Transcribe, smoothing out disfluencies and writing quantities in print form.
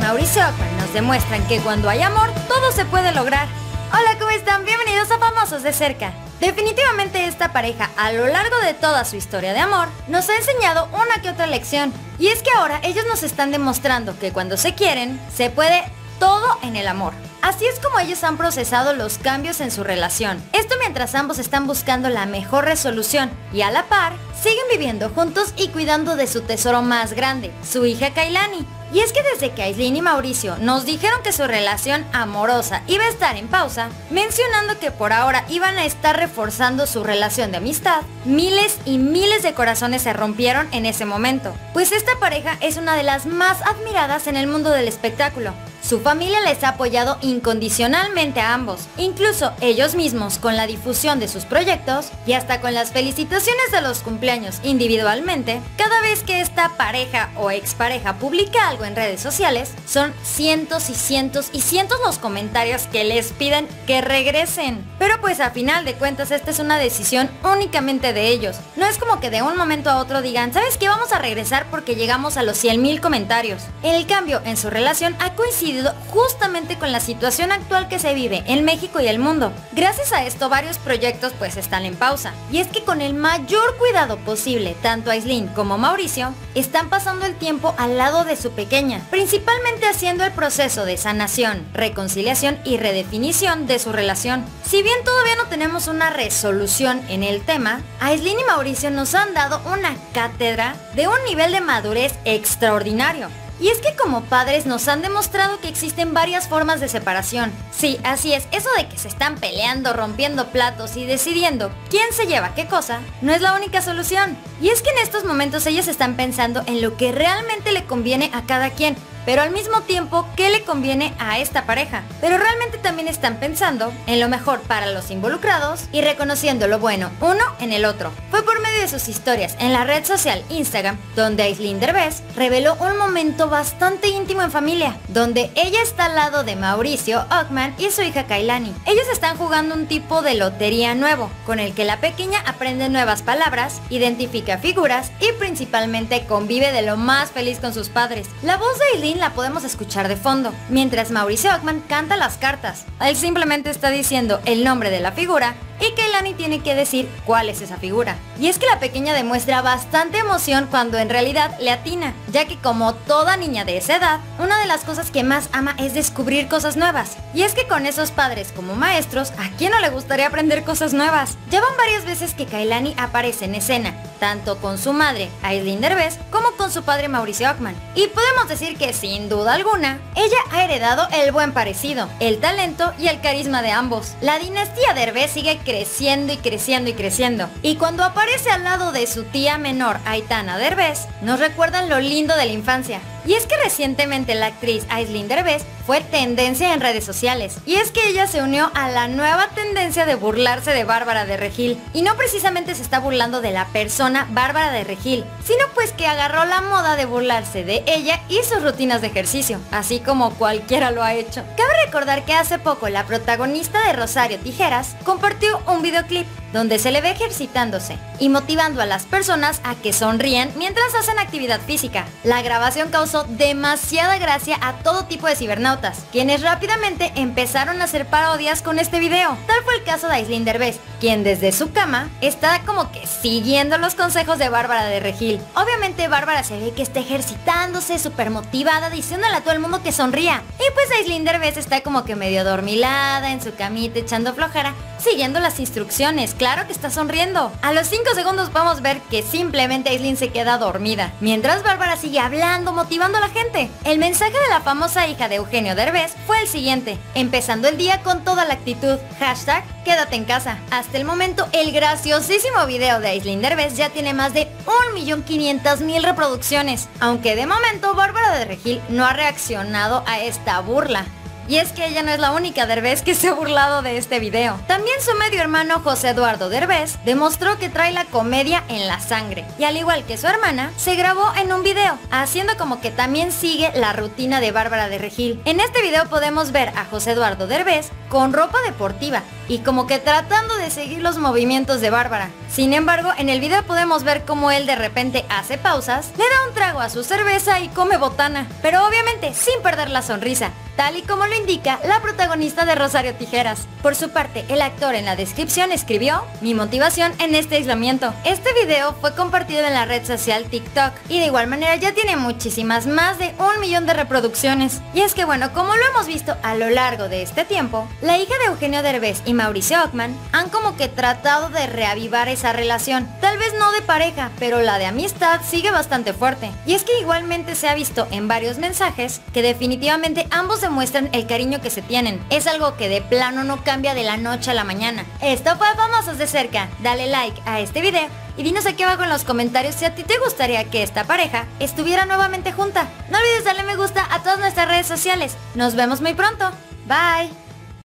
Mauricio Ochmann nos demuestran que cuando hay amor, todo se puede lograr. Hola, ¿cómo están? Bienvenidos a Famosos de Cerca. Definitivamente esta pareja, a lo largo de toda su historia de amor, nos ha enseñado una que otra lección. Y es que ahora ellos nos están demostrando que cuando se quieren, se puede todo en el amor. Así es como ellos han procesado los cambios en su relación. Esto mientras ambos están buscando la mejor resolución y a la par, siguen viviendo juntos y cuidando de su tesoro más grande, su hija Kailani. Y es que desde que Aislinn y Mauricio nos dijeron que su relación amorosa iba a estar en pausa, mencionando que por ahora iban a estar reforzando su relación de amistad, miles y miles de corazones se rompieron en ese momento. Pues esta pareja es una de las más admiradas en el mundo del espectáculo. Su familia les ha apoyado incondicionalmente a ambos, incluso ellos mismos con la difusión de sus proyectos y hasta con las felicitaciones de los cumpleaños individualmente. Cada vez que esta pareja o expareja publica algo en redes sociales, son cientos y cientos y cientos los comentarios que les piden que regresen. Pero pues a final de cuentas esta es una decisión únicamente de ellos. No es como que de un momento a otro digan, ¿sabes qué? Vamos a regresar porque llegamos a los 100,000 comentarios. El cambio en su relación ha coincidido justamente con la situación actual que se vive en México y el mundo. Gracias a esto varios proyectos pues están en pausa. Y es que con el mayor cuidado posible, tanto Aislinn como Mauricio están pasando el tiempo al lado de su pequeña, principalmente haciendo el proceso de sanación, reconciliación y redefinición de su relación. Si bien todavía no tenemos una resolución en el tema, Aislinn y Mauricio nos han dado una cátedra de un nivel de madurez extraordinario. Y es que como padres nos han demostrado que existen varias formas de separación. Sí, así es, eso de que se están peleando, rompiendo platos y decidiendo quién se lleva qué cosa, no es la única solución. Y es que en estos momentos ellos están pensando en lo que realmente le conviene a cada quien, pero al mismo tiempo, ¿qué le conviene a esta pareja? Pero realmente también están pensando en lo mejor para los involucrados y reconociendo lo bueno uno en el otro. Fue por medio de sus historias en la red social Instagram, donde Aislinn Derbez reveló un momento bastante íntimo en familia, donde ella está al lado de Mauricio Ochmann y su hija Kailani. Ellos están jugando un tipo de lotería nuevo, con el que la pequeña aprende nuevas palabras, identifica figuras y principalmente convive de lo más feliz con sus padres. La voz de Aislinn la podemos escuchar de fondo, mientras Mauricio Ochmann canta las cartas. Él simplemente está diciendo el nombre de la figura y Kailani tiene que decir cuál es esa figura. Y es que la pequeña demuestra bastante emoción cuando en realidad le atina, ya que como toda niña de esa edad, una de las cosas que más ama es descubrir cosas nuevas. Y es que con esos padres como maestros, ¿a quién no le gustaría aprender cosas nuevas? Ya van varias veces que Kailani aparece en escena, tanto con su madre, Aislinn Derbez, como con su padre Mauricio Ochmann. Y podemos decir que sin duda alguna, ella ha heredado el buen parecido, el talento y el carisma de ambos. La dinastía Derbez sigue creciendo y creciendo y creciendo. Y cuando aparece al lado de su tía menor, Aitana Derbez, nos recuerdan lo lindo de la infancia. Y es que recientemente la actriz Aislinn Derbez fue tendencia en redes sociales. Y es que ella se unió a la nueva tendencia de burlarse de Bárbara de Regil. Y no precisamente se está burlando de la persona Bárbara de Regil, sino pues que agarró la moda de burlarse de ella y sus rutinas de ejercicio, así como cualquiera lo ha hecho. Cabe recordar que hace poco la protagonista de Rosario Tijeras compartió un videoclip donde se le ve ejercitándose y motivando a las personas a que sonríen mientras hacen actividad física. La grabación causó demasiada gracia a todo tipo de cibernautas, quienes rápidamente empezaron a hacer parodias con este video. Tal fue el caso de Aislinn Derbez, quien desde su cama está como que siguiendo los consejos de Bárbara de Regil. Obviamente Bárbara se ve que está ejercitándose, súper motivada, diciéndole a todo el mundo que sonría. Y pues Aislinn Derbez está como que medio dormilada en su camita echando flojera, siguiendo las instrucciones. Claro que está sonriendo. A los 5 segundos podemos ver que simplemente Aislinn se queda dormida, mientras Bárbara sigue hablando, motivando a la gente. El mensaje de la famosa hija de Eugenio Derbez fue el siguiente: empezando el día con toda la actitud, hashtag quédate en casa. Hasta el momento, el graciosísimo video de Aislinn Derbez ya tiene más de 1.500.000 reproducciones, aunque de momento Bárbara de Regil no ha reaccionado a esta burla. Y es que ella no es la única Derbez que se ha burlado de este video. También su medio hermano José Eduardo Derbez demostró que trae la comedia en la sangre. Y al igual que su hermana, se grabó en un video, haciendo como que también sigue la rutina de Bárbara de Regil. En este video podemos ver a José Eduardo Derbez con ropa deportiva y como que tratando de seguir los movimientos de Bárbara. Sin embargo, en el video podemos ver cómo él de repente hace pausas, le da un trago a su cerveza y come botana, pero obviamente sin perder la sonrisa, tal y como lo indica la protagonista de Rosario Tijeras. Por su parte, el actor en la descripción escribió: "Mi motivación en este aislamiento". Este video fue compartido en la red social TikTok y de igual manera ya tiene muchísimas más de 1 millón de reproducciones. Y es que bueno, como lo hemos visto a lo largo de este tiempo, la hija de Eugenio Derbez y Mauricio Ochmann han como que tratado de reavivar esa relación, tal vez no de pareja, pero la de amistad sigue bastante fuerte. Y es que igualmente se ha visto en varios mensajes que definitivamente ambos demuestran el cariño que se tienen. Es algo que de plano no cambia de la noche a la mañana. Esto fue Famosos de Cerca. Dale like a este video y dinos aquí abajo en los comentarios si a ti te gustaría que esta pareja estuviera nuevamente junta. No olvides darle me gusta a todas nuestras redes sociales. Nos vemos muy pronto. Bye.